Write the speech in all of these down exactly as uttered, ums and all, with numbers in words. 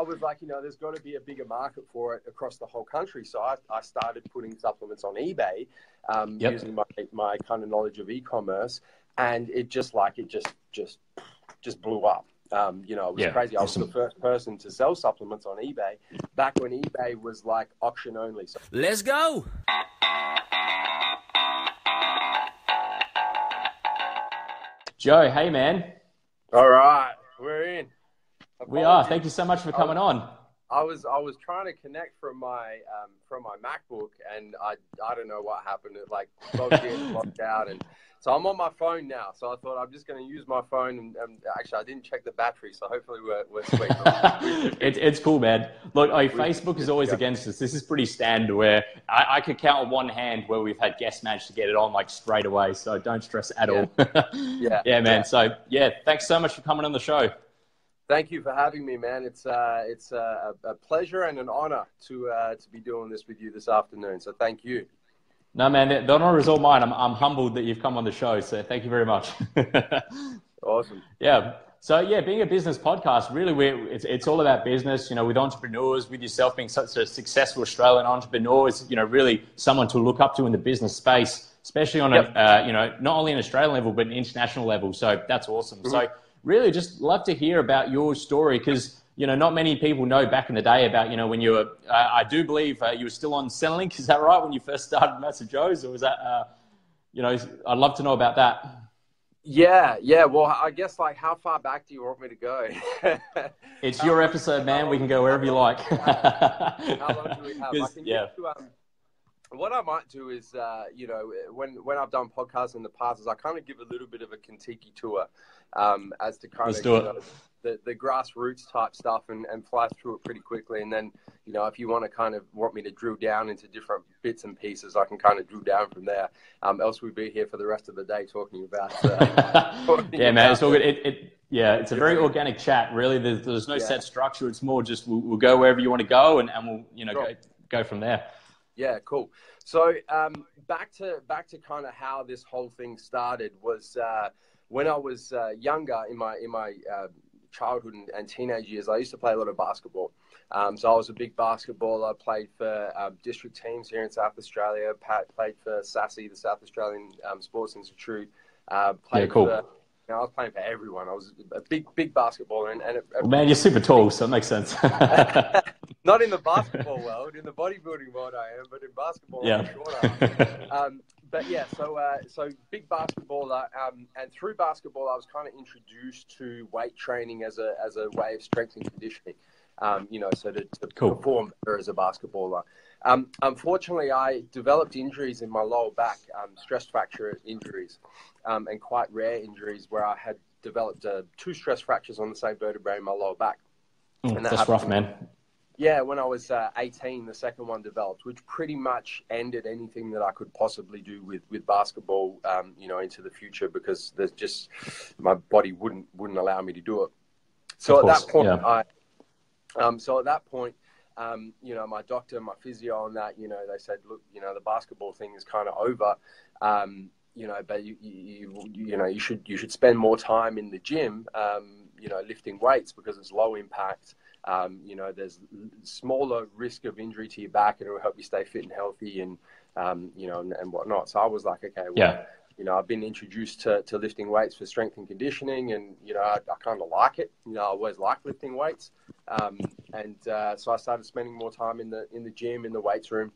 I was like, you know, there's got to be a bigger market for it across the whole country. So I, I started putting supplements on eBay, um, yep. using my, my kind of knowledge of e-commerce, and it just like, it just, just, just blew up. Um, you know, it was yeah, crazy. I was awesome. the first person to sell supplements on eBay back when eBay was like auction only. So let's go. Joe, hey, man. All right. We're in. Apologies. We are. Thank you so much for coming I was, on. I was I was trying to connect from my um, from my MacBook, and I I don't know what happened. It like logged in, logged out, and so I'm on my phone now. So I thought I'm just going to use my phone, and, and actually I didn't check the battery, so hopefully we're we're sweet. it, it's cool, man. Look, I mean, Facebook is always against us. This is pretty standard. Where I, I could count on one hand where we've had guests manage to get it on like straight away. So don't stress at yeah. all. yeah, yeah, man. Yeah. So yeah, thanks so much for coming on the show. Thank you for having me, man. It's uh, it's uh, a pleasure and an honor to uh, to be doing this with you this afternoon. So thank you. No, man, the honor is all mine. I'm I'm humbled that you've come on the show. So thank you very much. Awesome. Yeah. So yeah, being a business podcast, really, we it's it's all about business. You know, with entrepreneurs, with yourself being such a successful Australian entrepreneur, is you know really someone to look up to in the business space, especially on yep. a uh, you know not only an Australian level but an international level. So that's awesome. Mm-hmm. So. Really just love to hear about your story because, you know, not many people know back in the day about, you know, when you were, uh, I do believe uh, you were still on Centrelink. Is that right? When you first started Massive Joes, or was that, uh, you know, I'd love to know about that. Yeah. Yeah. Well, I guess like how far back do you want me to go? It's your episode, man. We can go wherever you like. How long do we have? I can yeah. to, um, what I might do is, uh, you know, when, when I've done podcasts in the past is I kind of give a little bit of a Kentucky tour. Um, as to kind Let's of you know, the, the grassroots type stuff and, and fly through it pretty quickly. And then, you know, if you want to kind of want me to drill down into different bits and pieces, I can kind of drill down from there. Um, else we'd be here for the rest of the day talking about. Uh, talking yeah, about man, it's all good. It, it, yeah, it's a very organic chat, really. There's, there's no yeah. set structure. It's more just we'll, we'll go wherever you want to go and, and we'll, you know, sure. go, go from there. Yeah, cool. So um, back to back to kind of how this whole thing started was uh, – when I was uh, younger, in my in my uh, childhood and, and teenage years, I used to play a lot of basketball. Um, so I was a big basketballer. I played for uh, district teams here in South Australia. Pat played for SASSI, the South Australian um, Sports Institute. Uh, played yeah, cool. For, you know, I was playing for everyone. I was a big big basketballer. And, and it, well, man, you're super tall, so it makes sense. Not in the basketball world. In the bodybuilding world, I am, but in basketball, yeah. I'm shorter. Um, But yeah, so uh, so big basketballer, um, and through basketball, I was kind of introduced to weight training as a as a way of strength and conditioning, um, you know, so to, to cool. perform better as a basketballer. Um, unfortunately, I developed injuries in my lower back, um, stress fracture injuries, um, and quite rare injuries where I had developed uh, two stress fractures on the same vertebrae in my lower back. Mm, and that that's rough, man. Yeah, when I was uh, eighteen, the second one developed, which pretty much ended anything that I could possibly do with, with basketball, um, you know, into the future because there's just my body wouldn't wouldn't allow me to do it. So of at course, that point, yeah. I, um, so at that point, um, you know, my doctor, my physio, and that, you know, they said, look, you know, the basketball thing is kind of over, um, you know, but you, you you you know, you should you should spend more time in the gym, um, you know, lifting weights because it's low impact. Um, you know, there's smaller risk of injury to your back and it'll help you stay fit and healthy and, um, you know, and, and whatnot. So I was like, okay, well, yeah. you know, I've been introduced to, to lifting weights for strength and conditioning and, you know, I, I kind of like it. You know, I always like lifting weights. Um, and uh, so I started spending more time in the in the gym, in the weights room.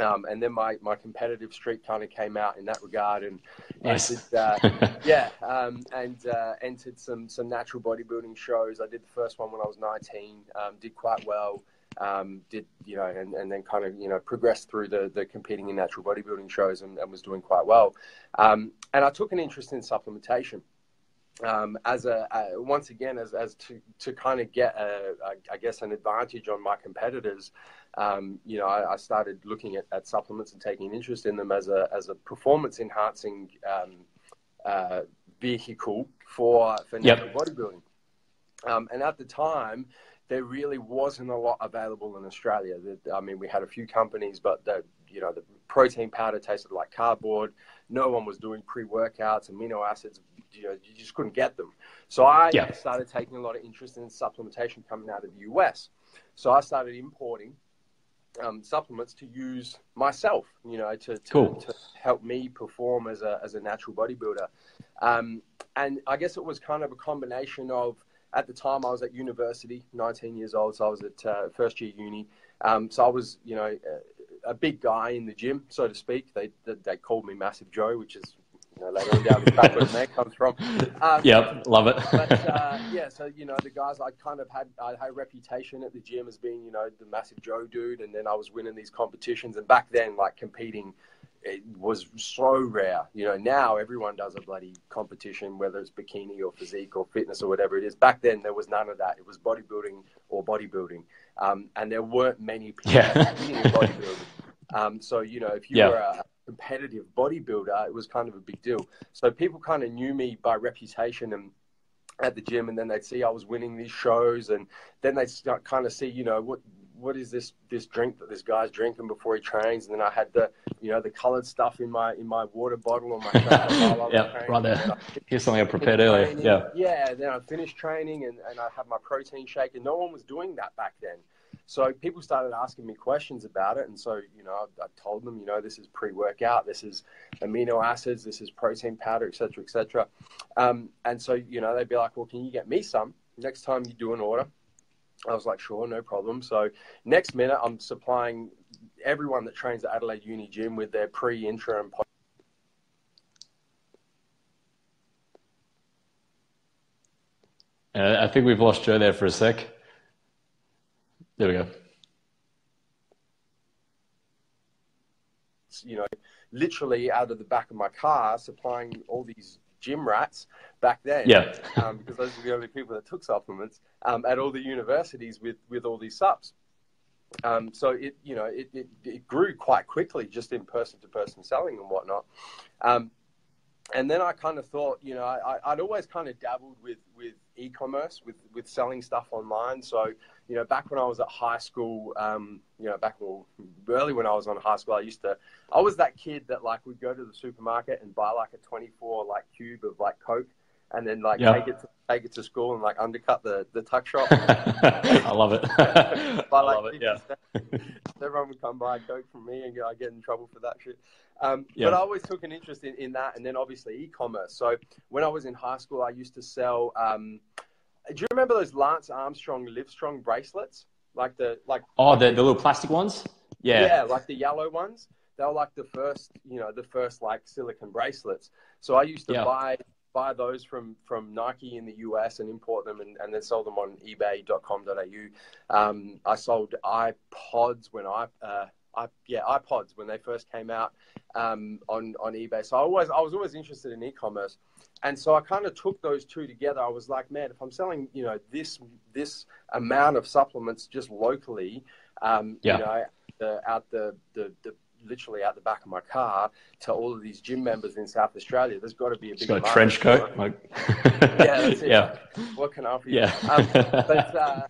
Um, and then my, my competitive streak kind of came out in that regard and nice. entered, uh, yeah, um, and uh, entered some, some natural bodybuilding shows. I did the first one when I was nineteen, um, did quite well, um, did, you know, and, and then kind of, you know, progressed through the, the competing in natural bodybuilding shows and, and was doing quite well. Um, and I took an interest in supplementation. Um, as a, uh, once again, as, as to, to kind of get, a, a, I guess, an advantage on my competitors, um, you know, I, I started looking at, at supplements and taking an interest in them as a, as a performance enhancing, um, uh, vehicle for, for yep. natural bodybuilding. Um, and at the time, there really wasn't a lot available in Australia. I mean, we had a few companies, but the, you know, the protein powder tasted like cardboard. No one was doing pre-workouts, amino acids. You know, you just couldn't get them. So I yeah. started taking a lot of interest in supplementation coming out of the U S. So I started importing um, supplements to use myself, you know, to, to, cool. to help me perform as a, as a natural bodybuilder. Um, and I guess it was kind of a combination of, at the time I was at university, nineteen years old. So I was at uh, first year uni. Um, so I was, you know, a, a big guy in the gym, so to speak. They, they, they called me Massive Joe, which is, you know, later on down the back where the name comes from. Um, yep, love it. But, uh, yeah, so, you know, the guys, I kind of had, I had a reputation at the gym as being, you know, the Massive Joe dude, and then I was winning these competitions, and back then, like, competing, it was so rare. You know, now everyone does a bloody competition, whether it's bikini or physique or fitness or whatever it is. Back then, there was none of that. It was bodybuilding or bodybuilding, um, and there weren't many people yeah. competing in bodybuilding. Um, so, you know, if you yeah. were a competitive bodybuilder, it was kind of a big deal. So people kind of knew me by reputation and at the gym, and then they'd see I was winning these shows, and then they'd start kind of see, you know, what what is this this drink that this guy's drinking before he trains? And then I had the, you know, the coloured stuff in my in my water bottle or my while I yeah, training. Right there. I, Here's something I prepared earlier. Training. Yeah, yeah. Then I finished training, and and I had my protein shake, and no one was doing that back then. So people started asking me questions about it. And so, you know, I, I told them, you know, this is pre-workout, this is amino acids, this is protein powder, et cetera, et cetera. Um, and so, you know, they'd be like, well, can you get me some next time you do an order? I was like, sure, no problem. So next minute, I'm supplying everyone that trains at Adelaide Uni Gym with their pre, intra, and post. Uh, I think we've lost Joe there for a sec. There we go. You know, literally out of the back of my car, supplying all these gym rats back then, yeah. um, because those were the only people that took supplements um, at all the universities with with all these subs. Um, so it, you know, it, it it grew quite quickly, just in person to person selling and whatnot. Um, and then I kind of thought, you know, I, I'd always kind of dabbled with with e-commerce, with with selling stuff online. So, you know, back when I was at high school, um, you know, back well, early when I was on high school, I used to, I was that kid that, like, would go to the supermarket and buy, like, a twenty-four, like, cube of, like, Coke, and then, like, yeah. take it to, take it to school and, like, undercut the, the tuck shop. I love it. Buy, like, I love it, yeah. Everyone would come buy a Coke from me, and I'd get in trouble for that shit. Um, yeah. But I always took an interest in, in that, and then, obviously, e-commerce. So when I was in high school, I used to sell... Um, do you remember those Lance Armstrong Livestrong bracelets? Like the, like, oh, like the, the little plastic ones? Yeah. Yeah, like the yellow ones. They were like the first, you know, the first like silicon bracelets. So I used to yeah. buy, buy those from, from Nike in the U S and import them and, and then sell them on ebay dot com dot a u. Um, I sold iPods when I, uh, I, yeah, iPods when they first came out um, on, on eBay. So I always, I was always interested in e-commerce. And so I kind of took those two together. I was like, man, if I'm selling, you know, this this amount of supplements just locally, um, yeah. you know, the, out the, the the literally out the back of my car to all of these gym members in South Australia, there's got to be a big. Got a trench coat. Like... yeah, that's it. Yeah. What can I offer you? Yeah. Um, but uh,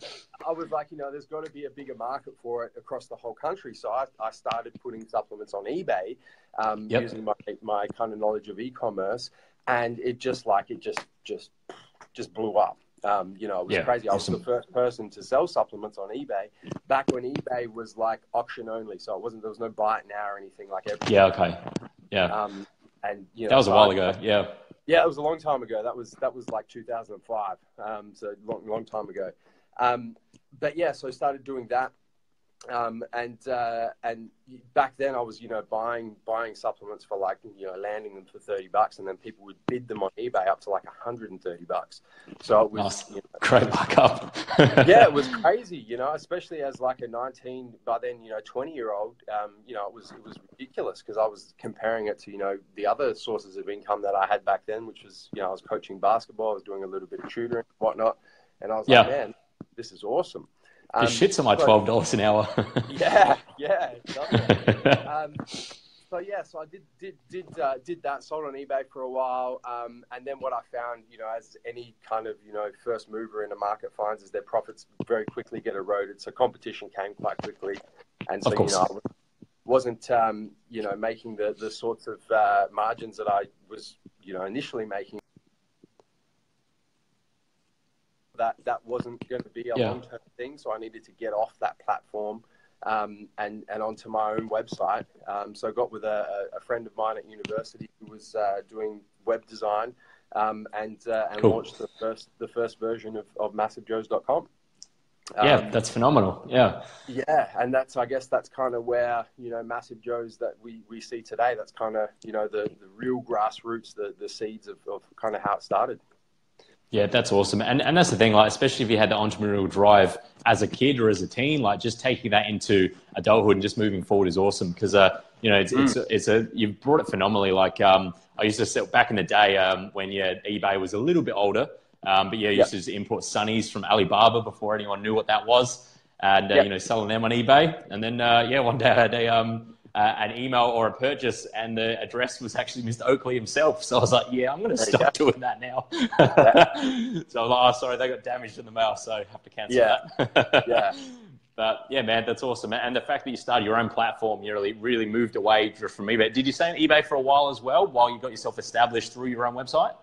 I was like, you know, there's got to be a bigger market for it across the whole country. So I, I started putting supplements on eBay, um, yep. using my my kind of knowledge of e-commerce. And it just like, it just, just, just blew up. Um, you know, it was yeah, crazy. I was awesome. the first person to sell supplements on eBay back when eBay was like auction only. So it wasn't, there was no buy it now or anything like that. Yeah. Okay. Yeah. Um, and you know, that was a while ago. Yeah. Yeah. It was a long time ago. That was, that was like two thousand five. Um, so long, long time ago. Um, but yeah, so I started doing that. Um, and, uh, and back then I was, you know, buying, buying supplements for like, you know, landing them for thirty bucks, and then people would bid them on eBay up to like one hundred thirty bucks. So it was oh, you know, great markup. Yeah, it was crazy, you know, especially as like a nineteen, by then, you know, twenty year old, um, you know, it was, it was ridiculous because I was comparing it to, you know, the other sources of income that I had back then, which was, you know, I was coaching basketball, I was doing a little bit of tutoring and whatnot. And I was yeah. like, man, this is awesome. Um, the shits are my twelve dollars an hour. yeah, yeah. Exactly. um, So yeah, so I did did did uh, did that. Sold on eBay for a while, um, and then what I found, you know, as any kind of you know first mover in a market finds, is their profits very quickly get eroded. So competition came quite quickly, and so you know I wasn't um, you know making the the sorts of uh, margins that I was you know initially making. That that wasn't going to be a yeah. long term thing, so I needed to get off that platform. Um, and, and onto my own website. Um, so I got with a, a friend of mine at university who was uh, doing web design um, and, uh, and cool. launched the first, the first version of, of Massive Joes dot com. Um, yeah, that's phenomenal. Yeah. Yeah. And that's, I guess that's kind of where, you know, Massive Joes that we, we see today, that's kind of, you know, the, the real grassroots, the, the seeds of, of kind of how it started. Yeah, that's awesome. And and that's the thing, like, especially if you had the entrepreneurial drive as a kid or as a teen, like just taking that into adulthood and just moving forward is awesome because, uh, you know, it's, mm. it's, it's a, you've brought it phenomenally. Like um, I used to sell back in the day um, when yeah, eBay was a little bit older, um, but yeah, I used yep. to just import sunnies from Alibaba before anyone knew what that was and, uh, yep. you know, selling them on eBay. And then, uh, yeah, one day I had a, um, uh, an email or a purchase and the address was actually Mister Oakley himself. So I was like, yeah, I'm going to stop doing that now. So I'm like, oh, sorry, they got damaged in the mail. So I have to cancel yeah. that. yeah. But yeah, man, that's awesome. And the fact that you started your own platform, you really, really moved away from eBay. Did you stay on eBay for a while as well, while you got yourself established through your own website?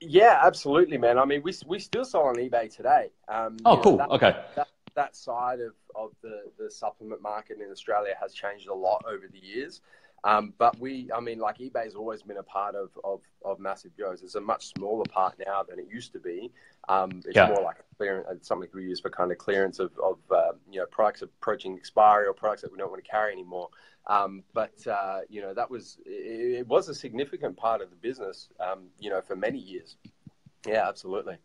Yeah, absolutely, man. I mean, we, we still sell on eBay today. Um, oh, cool. Know, that, okay. That, that side of, of the, the supplement market in Australia has changed a lot over the years. Um, but we, I mean, like eBay's always been a part of, of, of Massive Joes. It's a much smaller part now than it used to be. Um, it's yeah. more like a clearance, something we use for kind of clearance of, of uh, you know, products approaching expiry or products that we don't want to carry anymore. Um, but, uh, you know, that was, it, it was a significant part of the business, um, you know, for many years. Yeah, absolutely.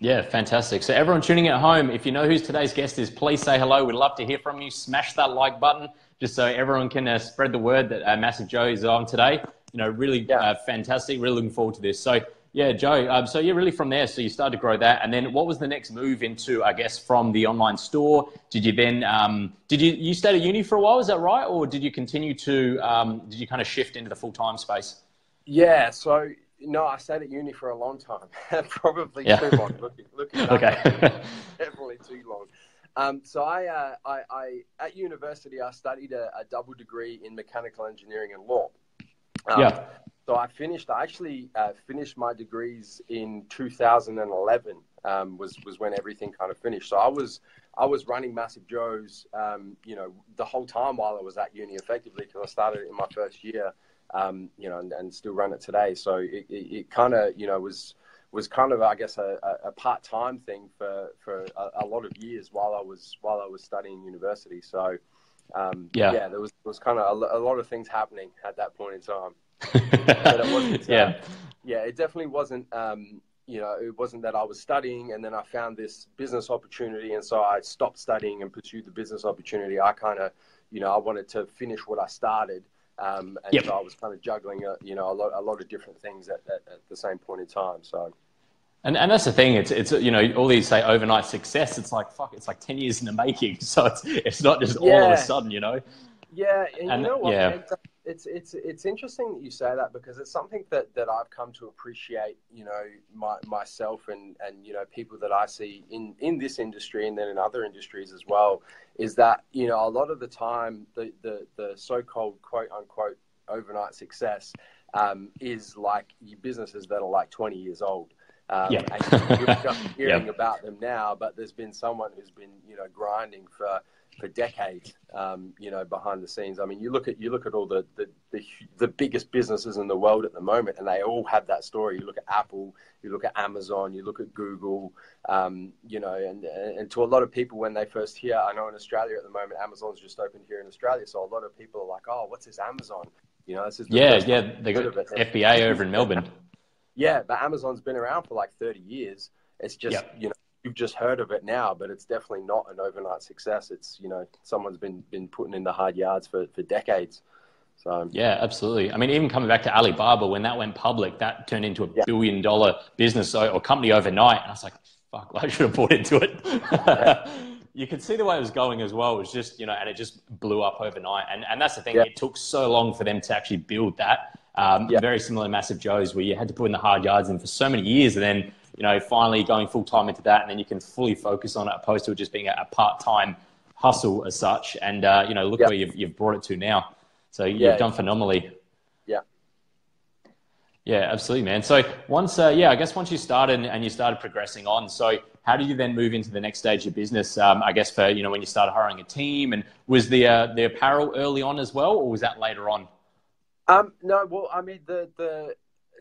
Yeah, fantastic. So everyone tuning at home, if you know who today's guest is, please say hello. We'd love to hear from you. Smash that like button just so everyone can uh, spread the word that uh, Massive Joe is on today. You know, really yeah. uh, fantastic. Really looking forward to this. So, yeah, Joe, um, so yeah, really from there, so you started to grow that. And then what was the next move into, I guess, from the online store? Did you then, um, did you, you stayed at uni for a while, is that right? Or did you continue to, um, did you kind of shift into the full-time space? Yeah, so... No, I stayed at uni for a long time, probably yeah. too long. Looking, looking okay, definitely too long. Um, so I, uh, I, I, at university, I studied a, a double degree in mechanical engineering and law. Um, yeah. So I finished. I actually uh, finished my degrees in two thousand eleven. Um, was was when everything kind of finished. So I was I was running Massive Joes, um, you know, the whole time while I was at uni, effectively, because I started in my first year. Um, you know, and, and still run it today. So it, it, it kind of, you know, was was kind of, I guess, a, a part-time thing for for a, a lot of years while I was while I was studying university. So um, yeah. yeah, there was was kind of a, a lot of things happening at that point in time. But it wasn't, yeah, um, yeah, it definitely wasn't. Um, you know, it wasn't that I was studying and then I found this business opportunity, and so I stopped studying and pursued the business opportunity. I kind of, you know, I wanted to finish what I started. Um, and yep. so I was kind of juggling, a, you know, a lot, a lot of different things at, at, at the same point in time. So, and and that's the thing. It's it's you know, all these say overnight success. It's like fuck. It's like ten years in the making. So it's it's not just yeah. all of a sudden, you know. Yeah, and, and you know what? Yeah. Man, it's it's it's interesting that you say that because it's something that, that I've come to appreciate. You know, my, myself and and you know people that I see in in this industry and then in other industries as well. Is that, you know, a lot of the time the, the, the so-called quote-unquote overnight success um, is like businesses that are like twenty years old. Um, yeah. And you're just hearing yep. about them now, but there's been someone who's been, you know, grinding for, for decades, um, you know, behind the scenes. I mean, you look at you look at all the, the, the, the biggest businesses in the world at the moment, and they all have that story. You look at Apple, you look at Amazon, you look at Google, um, you know, and, and to a lot of people when they first hear, I know in Australia at the moment, Amazon's just opened here in Australia, so a lot of people are like, oh, what's this Amazon? You know, this is the yeah, yeah, they got F B A over in Melbourne. Yeah, but Amazon's been around for like thirty years. It's just, yep. you know, you've just heard of it now, but it's definitely not an overnight success. It's, you know, someone's been, been putting in the hard yards for, for decades. So yeah, absolutely. I mean, even coming back to Alibaba, when that went public, that turned into a yeah. billion dollar business or company overnight. And I was like, fuck, I should have bought into it. you could see the way it was going as well. It was just, you know, and it just blew up overnight. And and that's the thing. Yeah. It took so long for them to actually build that. Um, yeah. Very similar to Massive Joes, where you had to put in the hard yards in for so many years, and then, you know, finally going full time into that, and then you can fully focus on it, opposed to it just being a part time hustle as such. And uh, you know, look yeah. where you've you've brought it to now. So you've yeah. done phenomenally. Yeah. Yeah, absolutely, man. So once, uh, yeah, I guess once you started and you started progressing on, so how did you then move into the next stage of your business? Um, I guess for, you know, when you started hiring a team, and was the uh, the apparel early on as well, or was that later on? Um, no, well, I mean, the, the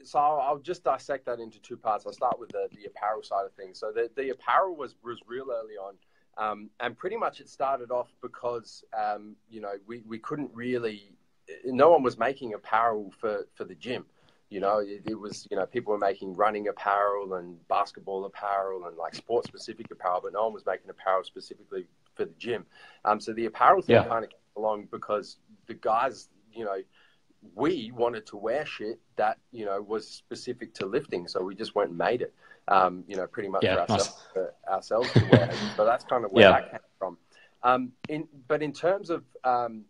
so I'll, I'll just dissect that into two parts. I'll start with the, the apparel side of things. So the, the apparel was, was real early on. Um, and pretty much it started off because, um, you know, we, we couldn't really, no one was making apparel for, for the gym. You know, it, it was, you know, people were making running apparel and basketball apparel and like sports specific apparel, but no one was making apparel specifically for the gym. Um, so the apparel thing yeah. kind of came along because the guys, you know, we wanted to wear shit that, you know, was specific to lifting. So we just went and made it, um, you know, pretty much yeah, for ourselves, nice. for ourselves to wear. So that's kind of where yeah. that came from. Um, in, but in terms of, um,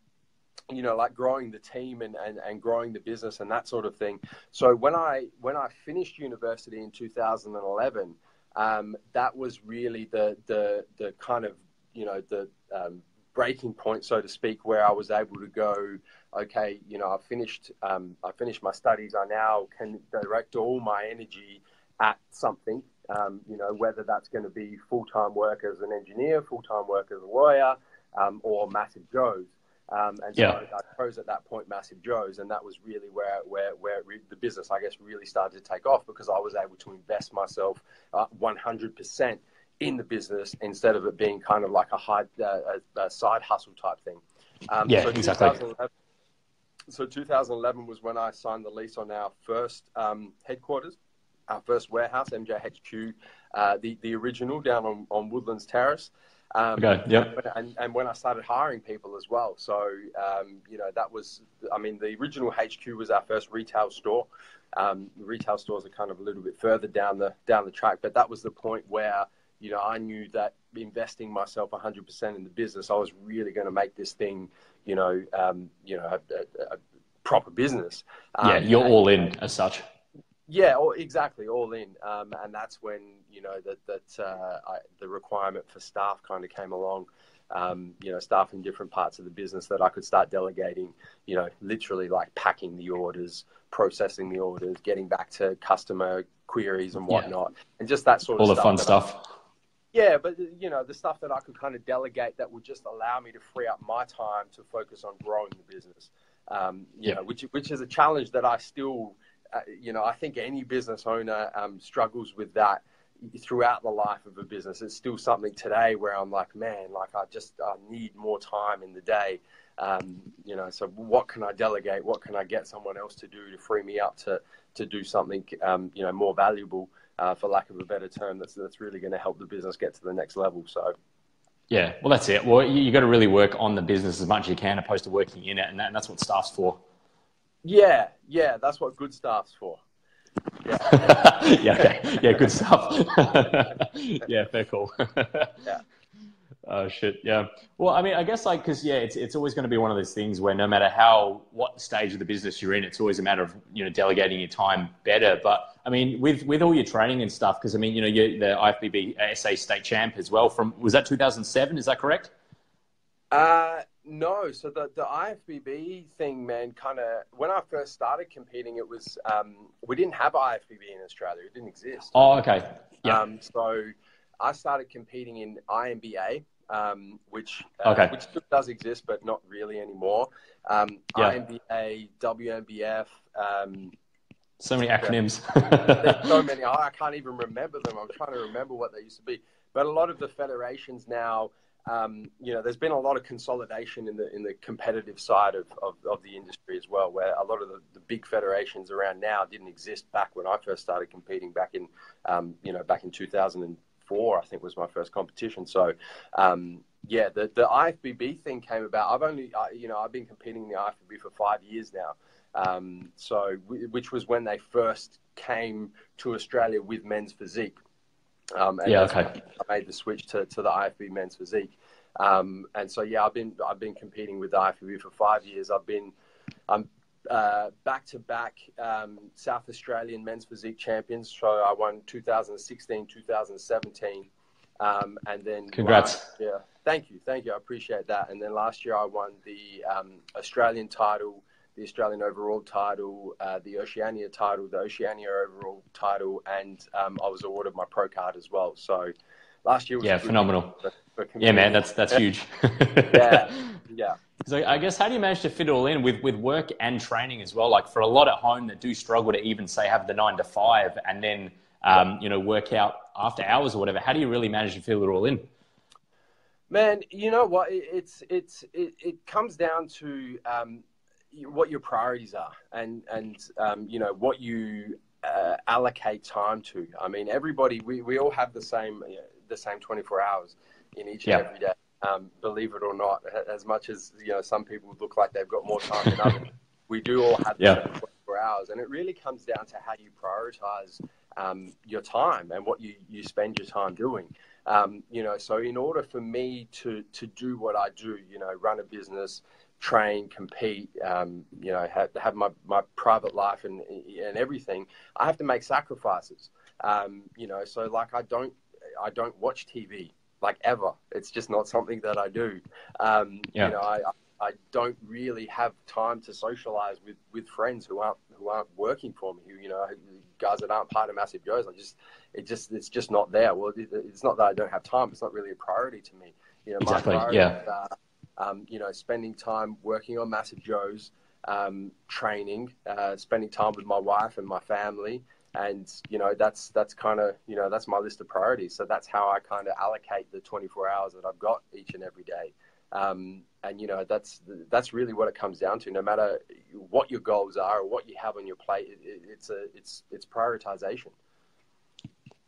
you know, like growing the team and, and, and growing the business and that sort of thing. So when I when I finished university in two thousand eleven, um, that was really the the the kind of, you know, the um, breaking point, so to speak, where I was able to go, okay, you know, I finished um, I finished my studies. I now can direct all my energy at something, um, you know, whether that's going to be full time work as an engineer, full time work as a lawyer, um, or Massive Joes. Um, and so yeah. I, I chose at that point Massive Joes, and that was really where where where re- the business, I guess, really started to take off, because I was able to invest myself uh, one hundred percent in the business instead of it being kind of like a, high, uh, a, a side hustle type thing. Um, yeah, so exactly. two thousand eleven, so two thousand eleven was when I signed the lease on our first um, headquarters, our first warehouse, M J H Q, uh, the the original down on, on Woodlands Terrace. Um, okay. Yep. And, and when I started hiring people as well. So, um, you know, that was, I mean, the original H Q was our first retail store. Um, retail stores are kind of a little bit further down the, down the track, but that was the point where, you know, I knew that investing myself one hundred percent in the business, I was really going to make this thing, you know, um, you know, a, a, a proper business. Um, yeah. You're and, all in as such. Yeah, or exactly, all in, um, and that's when, you know, that that uh, I, the requirement for staff kind of came along, um, you know, staff in different parts of the business that I could start delegating, you know, literally like packing the orders, processing the orders, getting back to customer queries and whatnot, yeah. and just that sort all of stuff. All the fun stuff. I, yeah, but, you know, the stuff that I could kind of delegate that would just allow me to free up my time to focus on growing the business, um, you yeah. know, which which is a challenge that I still... Uh, you know, I think any business owner um, struggles with that throughout the life of a business. It's still something today where I'm like, man, like I just I need more time in the day. Um, you know, so what can I delegate? What can I get someone else to do to free me up to to do something, um, you know, more valuable, uh, for lack of a better term, that's that's really going to help the business get to the next level. So. Yeah, well, that's it. Well, you, you got to really work on the business as much as you can, opposed to working in it, and, that, and that's what staff's for. Yeah, yeah, that's what good staff's for. Yeah, yeah, okay. yeah, good staff. yeah, fair call. yeah. Oh shit, yeah. Well, I mean, I guess like because yeah, it's it's always going to be one of those things where no matter how what stage of the business you're in, it's always a matter of, you know, delegating your time better. But I mean, with with all your training and stuff, because I mean, you know, you're the I F B B S A state champ as well. From was that two thousand seven? Is that correct? Uh. No, so the, the I F B B thing, man, kind of, when I first started competing, it was, um, we didn't have I F B B in Australia. It didn't exist. Oh, okay. Yeah. Um, so I started competing in I N B A, um, which, uh, okay. which does exist, but not really anymore. Um, yeah. I N B A, W N B F. Um, so many acronyms. There's so many. I can't even remember them. I'm trying to remember what they used to be. But a lot of the federations now... Um, you know, there's been a lot of consolidation in the in the competitive side of, of, of the industry as well, where a lot of the, the big federations around now didn't exist back when I first started competing back in, um, you know, back in two thousand four, I think was my first competition. So, um, yeah, the, the I F B B thing came about. I've only, I, you know, I've been competing in the I F B B for five years now. Um, so, which was when they first came to Australia with men's physique. Um, and yeah, okay. I made the switch to, to the I F B B men's physique. Um, and so, yeah, I've been, I've been competing with the I F B B for five years. I've been, I'm uh, back-to-back um, South Australian men's physique champions. So I won two thousand sixteen, two thousand seventeen. Um, and then congrats. Last, yeah, thank you. Thank you. I appreciate that. And then last year I won the um, Australian title, the Australian overall title, uh, the Oceania title, the Oceania overall title, and um, I was awarded my pro card as well. So last year was yeah, phenomenal. For, for yeah, man, that's that's huge. yeah, yeah. So I guess how do you manage to fit it all in with with work and training as well? Like for a lot at home that do struggle to even say have the nine to five and then um, you know work out after hours or whatever. How do you really manage to fit it all in? Man, you know what? It's it's it, it comes down to. Um, what your priorities are and, and um, you know, what you uh, allocate time to. I mean, everybody, we, we all have the same, you know, the same twenty-four hours in each yeah. and every day, um, believe it or not, as much as, you know, some people look like they've got more time than others, we do all have yeah. the same twenty-four hours. And it really comes down to how you prioritize um, your time and what you, you spend your time doing. Um, you know, so in order for me to, to do what I do, you know, run a business, train, compete, um, you know, have, have my, my private life and, and everything, I have to make sacrifices. Um, you know, so like I don't, I don't watch T V like ever. It's just not something that I do. Um, yeah. You know, I, I don't really have time to socialize with, with friends who aren't, who aren't working for me, who, you know, guys that aren't part of Massive Joes. I just, it just, it's just not there. Well, it, it's not that I don't have time. It's not really a priority to me. You know, my exactly. priority yeah. is, uh, Um, you know, spending time working on Massive Joes, um, training, uh, spending time with my wife and my family. And, you know, that's that's kind of, you know, that's my list of priorities. So that's how I kind of allocate the twenty-four hours that I've got each and every day. Um, and, you know, that's that's really what it comes down to. No matter what your goals are or what you have on your plate, it, it, it's, a, it's, it's prioritization.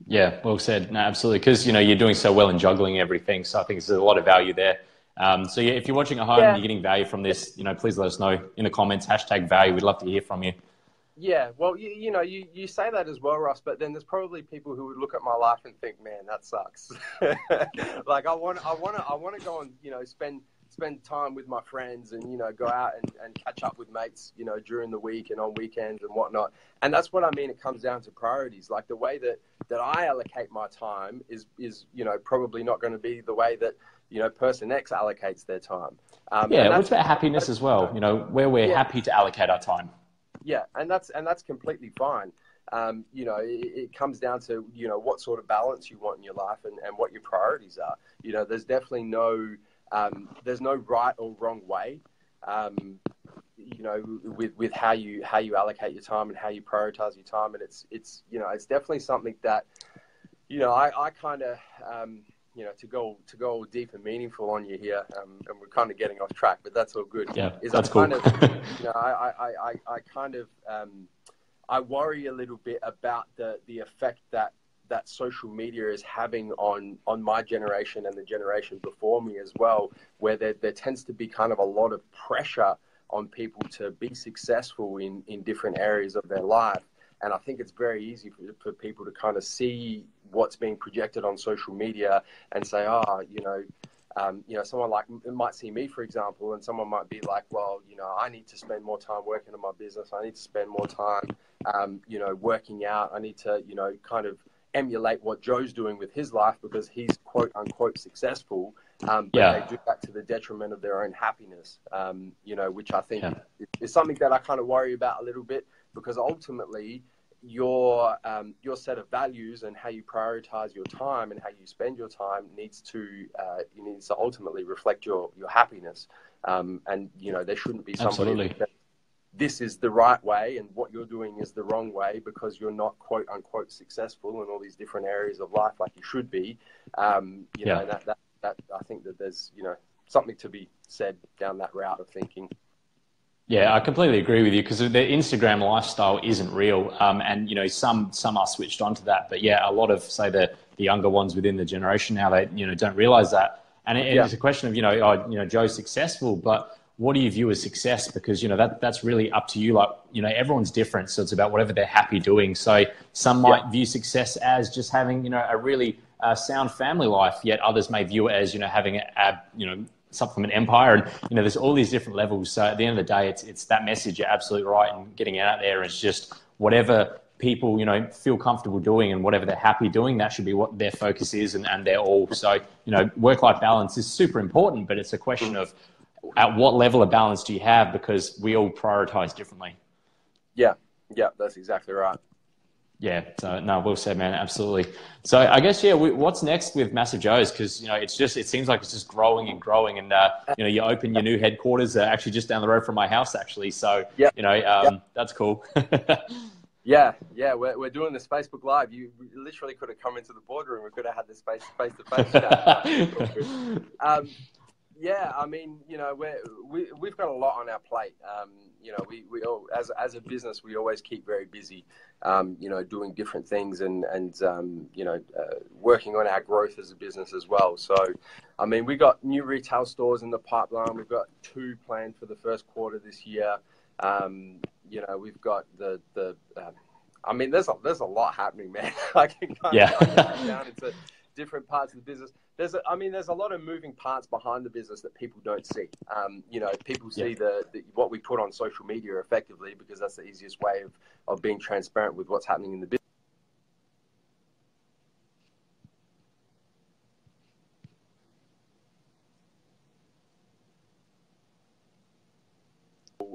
Yeah, well said. No, absolutely. Because, you know, you're doing so well in juggling everything. So I think there's a lot of value there. Um, so yeah, if you're watching at home yeah. and you're getting value from this, you know, please let us know in the comments, hashtag value. We'd love to hear from you. Yeah. Well, you, you know, you, you say that as well, Ross, but then there's probably people who would look at my life and think, man, that sucks. Like I want, I want to, I want to go and, you know, spend, spend time with my friends and, you know, go out and, and catch up with mates, you know, during the week and on weekends and whatnot. And that's what I mean. It comes down to priorities. Like the way that, that I allocate my time is, is, you know, probably not going to be the way that, you know, person X allocates their time. Um, yeah, it's about happiness as well, you know, where we're yeah. happy to allocate our time. Yeah, and that's and that's completely fine. Um, you know, it, it comes down to, you know, what sort of balance you want in your life and, and what your priorities are. You know, there's definitely no, um, there's no right or wrong way, um, you know, with, with how you how you allocate your time and how you prioritize your time. And it's, it's you know, it's definitely something that, you know, I, I kind of... Um, you know, to go to go deep and meaningful on you here, um, and we're kind of getting off track, but that's all good. Yeah, is that's I kind cool. of, you know, I, I, I, I kind of, um, I worry a little bit about the, the effect that, that social media is having on, on my generation and the generation before me as well, where there, there tends to be kind of a lot of pressure on people to be successful in, in different areas of their life. And I think it's very easy for, for people to kind of see what's being projected on social media and say, oh, you know, um, you know, someone like might see me, for example, and someone might be like, well, you know, I need to spend more time working on my business. I need to spend more time, um, you know, working out. I need to, you know, kind of emulate what Joe's doing with his life because he's quote unquote successful. Um, but yeah. they do that to the detriment of their own happiness, um, you know, which I think yeah. is, is something that I kind of worry about a little bit. Because ultimately, your um, your set of values and how you prioritize your time and how you spend your time needs to uh, needs to ultimately reflect your your happiness. Um, and you know there shouldn't be somebody Absolutely. That this is the right way and what you're doing is the wrong way because you're not quote unquote successful in all these different areas of life like you should be. Um, you yeah. know that, that that I think that there's you know something to be said down that route of thinking. Yeah, I completely agree with you because the Instagram lifestyle isn't real. Um, and, you know, some some are switched onto that. But, yeah, a lot of, say, the, the younger ones within the generation now, they, you know, don't realize that. And it, yeah. it's a question of, you know, oh, you know, Joe's successful. But what do you view as success? Because, you know, that that's really up to you. Like, you know, everyone's different. So it's about whatever they're happy doing. So some might yeah. view success as just having, you know, a really uh, sound family life, yet others may view it as, you know, having a, a you know, supplement empire. And, you know, there's all these different levels. So at the end of the day, it's, it's that message. You're absolutely right. And getting out there is just whatever people, you know, feel comfortable doing and whatever they're happy doing, that should be what their focus is. And, and they're all, so, you know, work-life balance is super important, but it's a question of at what level of balance do you have? Because we all prioritize differently. Yeah. Yeah. That's exactly right. Yeah. So no, well said, man. Absolutely. So I guess, yeah, we, what's next with Massive Joes? Because, you know, it's just, it seems like it's just growing and growing. And, uh, you know, you open your new headquarters uh, actually just down the road from my house, actually. So, yeah. you know, um, yeah. that's cool. Yeah, yeah, we're we're doing this Facebook Live. You literally could have come into the boardroom. We could have had this face face to face chat. um, yeah, I mean, you know, we're, we we've got a lot on our plate. Um, you know, we we all, as as a business, we always keep very busy. Um, you know, doing different things and and um, you know, uh, working on our growth as a business as well. So, I mean, we got new retail stores in the pipeline. We've got two planned for the first quarter this year. Um, you know, we've got the, the, um, I mean, there's a, there's a lot happening, man. I can kind yeah. of go down into different parts of the business. There's, a, I mean, there's a lot of moving parts behind the business that people don't see. Um, you know, people see yeah. the, the, what we put on social media effectively, because that's the easiest way of, of being transparent with what's happening in the business.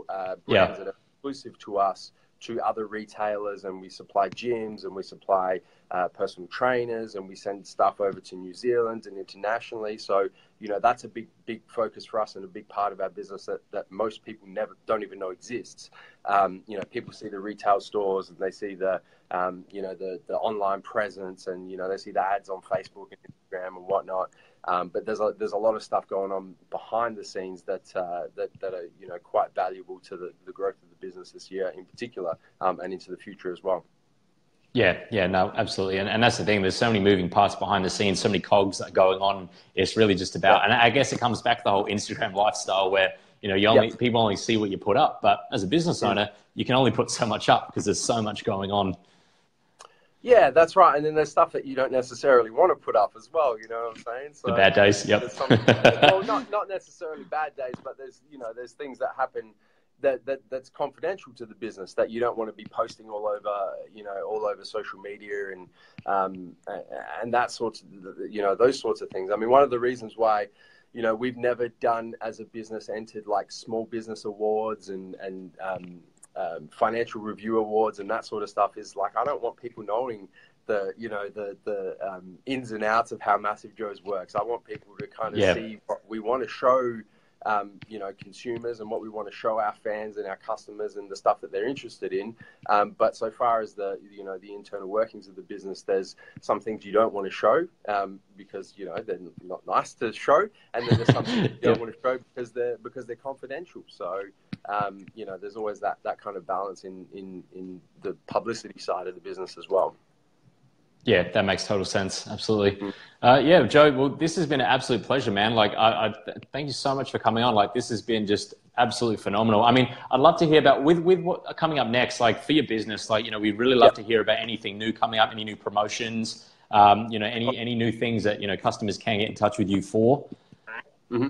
Uh, brands yeah. that are exclusive to us, to other retailers, and we supply gyms and we supply uh, personal trainers, and we send stuff over to New Zealand and internationally. So, you know, that's a big, big focus for us and a big part of our business that, that most people never don't even know exists. Um, you know, people see the retail stores and they see the, um, you know, the, the online presence, and, you know, they see the ads on Facebook and Instagram and whatnot. Um, but there's a, there's a lot of stuff going on behind the scenes that uh, that that are, you know, quite valuable to the, the growth of the business this year in particular, um, and into the future as well. Yeah, yeah, no, absolutely. And, and that's the thing. There's so many moving parts behind the scenes, so many cogs that are going on. It's really just about, and I guess it comes back to the whole Instagram lifestyle where, you know, you only, yep. people only see what you put up. But as a business yeah. owner, you can only put so much up because there's so much going on. Yeah, that's right. And then there's stuff that you don't necessarily want to put up as well. You know what I'm saying? So, the bad days, yep. Well, not, not necessarily bad days, but there's, you know, there's things that happen that, that that's confidential to the business that you don't want to be posting all over, you know, all over social media and, um, and that sorts of, you know, those sorts of things. I mean, one of the reasons why, you know, we've never done as a business entered like small business awards and, and, um, Um, financial review awards and that sort of stuff is like, I don't want people knowing the, you know, the, the um, ins and outs of how Massive Joes works. I want people to kind of yeah. see what we want to show, um, you know, consumers, and what we want to show our fans and our customers and the stuff that they're interested in. Um, but so far as the, you know, the internal workings of the business, there's some things you don't want to show um, because, you know, they're not nice to show. And then there's some things you don't yeah. want to show because they're, because they're confidential. So, Um, you know, there's always that, that kind of balance in, in, in the publicity side of the business as well. Yeah, that makes total sense. Absolutely. Mm-hmm. uh, yeah, Joe, well, this has been an absolute pleasure, man. Like, I, I thank you so much for coming on. Like, this has been just absolutely phenomenal. I mean, I'd love to hear about with, with what coming up next, like for your business, like, you know, we really love yep. to hear about anything new coming up, any new promotions, um, you know, any, any new things that, you know, customers can get in touch with you for. Mm-hmm.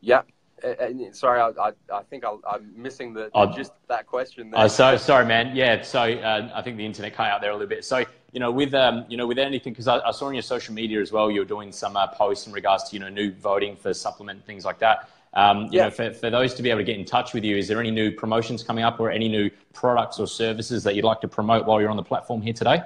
Yeah. And sorry, I, I think I'll, I'm missing the, the gist of that question there. Oh, so sorry, man. Yeah, so uh, I think the internet cut out there a little bit. So, you know, with um, you know, with anything, because I, I saw on your social media as well, you were doing some uh, posts in regards to, you know, new voting for supplement, things like that. Um, you yeah. know, for, for those to be able to get in touch with you, is there any new promotions coming up or any new products or services that you'd like to promote while you're on the platform here today?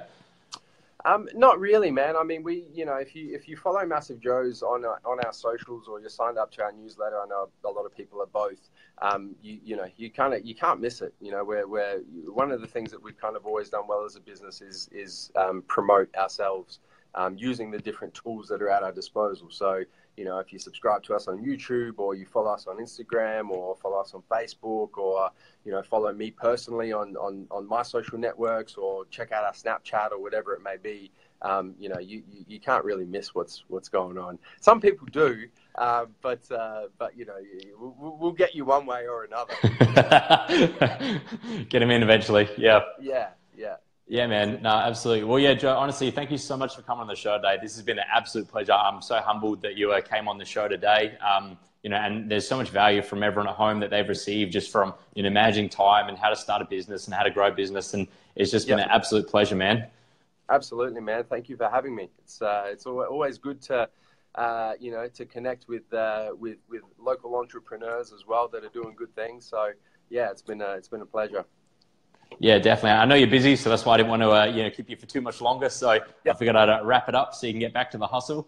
Um, not really, man. I mean, we, you know, if you, if you follow Massive Joes on, our, on our socials, or you're signed up to our newsletter, I know a lot of people are both, um, you, you know, you kind of, you can't miss it. You know, we're, we're, one of the things that we've kind of always done well as a business is, is, um, promote ourselves, um, using the different tools that are at our disposal. So, you know, if you subscribe to us on YouTube, or you follow us on Instagram, or follow us on Facebook, or, you know, follow me personally on, on, on my social networks, or check out our Snapchat or whatever it may be, um, you know, you, you, you can't really miss what's what's going on. Some people do, uh, but uh, but you know, we'll, we'll get you one way or another. Get them in eventually. Yeah. Yeah. Yeah. Yeah, man. No, absolutely. Well, yeah, Joe, honestly, thank you so much for coming on the show today. This has been an absolute pleasure. I'm so humbled that you uh, came on the show today. Um, you know, and there's so much value from everyone at home that they've received just from, you know, managing time and how to start a business and how to grow business. And it's just been yep. an absolute pleasure, man. Absolutely, man. Thank you for having me. It's, uh, it's always good to, uh, you know, to connect with, uh, with, with local entrepreneurs as well that are doing good things. So yeah, it's been a, it's been a pleasure. Yeah, definitely. I know you're busy, so that's why I didn't want to uh, you know, keep you for too much longer. So yep. I figured I'd uh, wrap it up so you can get back to the hustle.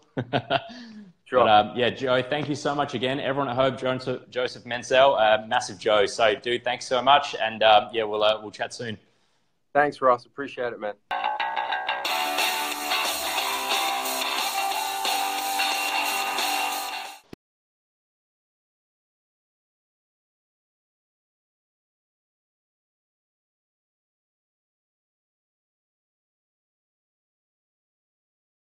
Sure. But, um, yeah, Joe, thank you so much again. Everyone at home, Joseph, Joseph Mansell, uh, Massive Joe. So, dude, thanks so much, and uh, yeah, we'll uh, we'll chat soon. Thanks, Ross. Appreciate it, man.